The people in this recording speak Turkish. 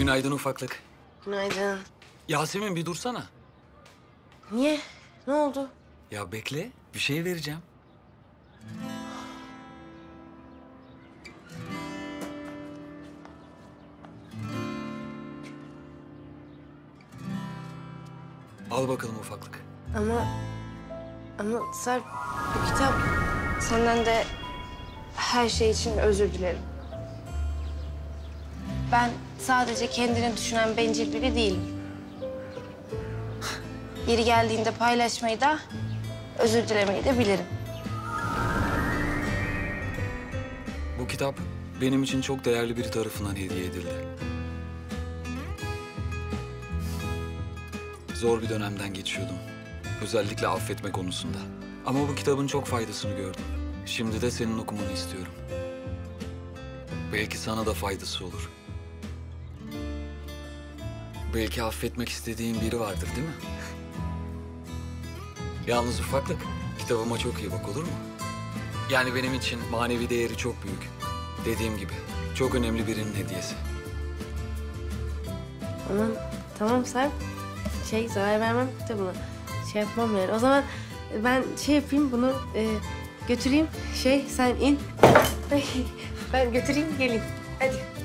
Günaydın ufaklık. Günaydın. Yasemin bir dursana. Niye? Ne oldu? Ya bekle, bir şey vereceğim. Al bakalım ufaklık. Ama Sarp, bu kitap. Senden de her şey için özür dilerim. Ben sadece kendini düşünen bencil biri değilim. Yeri geldiğinde paylaşmayı da, özür dilemeyi de bilirim. Bu kitap benim için çok değerli biri tarafından hediye edildi. Zor bir dönemden geçiyordum. Özellikle affetme konusunda. Ama bu kitabın çok faydasını gördüm. Şimdi de senin okumanı istiyorum. Belki sana da faydası olur. Belki affetmek istediğin biri vardır, değil mi? Yalnız ufaklık, kitabıma çok iyi bak, olur mu? Yani benim için manevi değeri çok büyük. Dediğim gibi, çok önemli birinin hediyesi. Tamam sen. Zarar vermem kitabını. Yapmam yani. O zaman ben yapayım, bunu götüreyim. Sen in. Ben götüreyim, geleyim. Hadi.